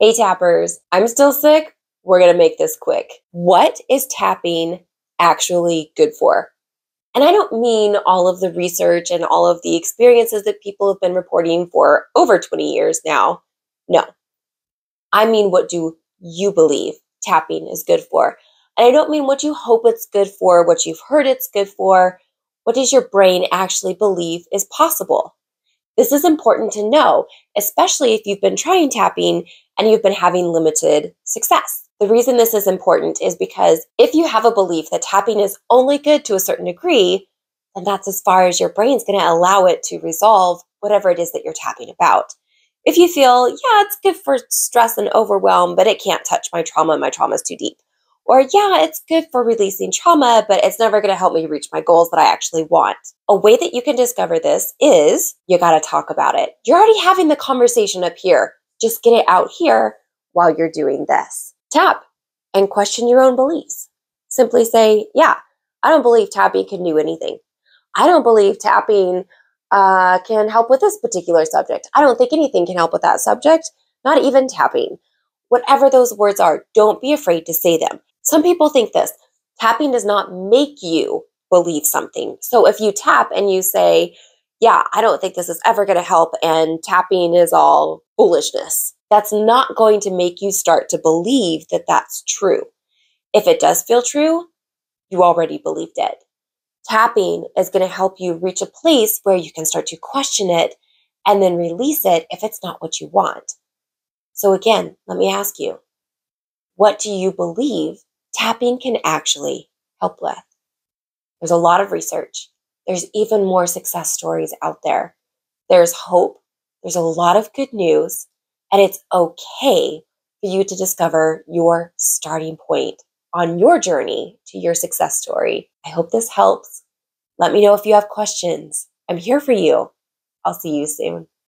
Hey tappers, I'm still sick. We're going to make this quick. What is tapping actually good for? And I don't mean all of the research and all of the experiences that people have been reporting for over 20 years now. No, I mean, what do you believe tapping is good for? And I don't mean what you hope it's good for, what you've heard it's good for. What does your brain actually believe is possible? This is important to know, especially if you've been trying tapping and you've been having limited success. The reason this is important is because if you have a belief that tapping is only good to a certain degree, then that's as far as your brain's going to allow it to resolve whatever it is that you're tapping about. If you feel, yeah, it's good for stress and overwhelm, but it can't touch my trauma, my trauma's too deep. Or yeah, it's good for releasing trauma, but it's never gonna help me reach my goals that I actually want. A way that you can discover this is you gotta talk about it. You're already having the conversation up here. Just get it out here while you're doing this. Tap and question your own beliefs. Simply say, yeah, I don't believe tapping can do anything. I don't believe tapping can help with this particular subject. I don't think anything can help with that subject, not even tapping. Whatever those words are, don't be afraid to say them. Some people think this, tapping does not make you believe something. So if you tap and you say, yeah, I don't think this is ever going to help and tapping is all foolishness, that's not going to make you start to believe that that's true. If it does feel true, you already believed it. Tapping is going to help you reach a place where you can start to question it and then release it if it's not what you want. So again, let me ask you, what do you believe tapping can actually help with? There's a lot of research. There's even more success stories out there. There's hope. There's a lot of good news. And it's okay for you to discover your starting point on your journey to your success story. I hope this helps. Let me know if you have questions. I'm here for you. I'll see you soon.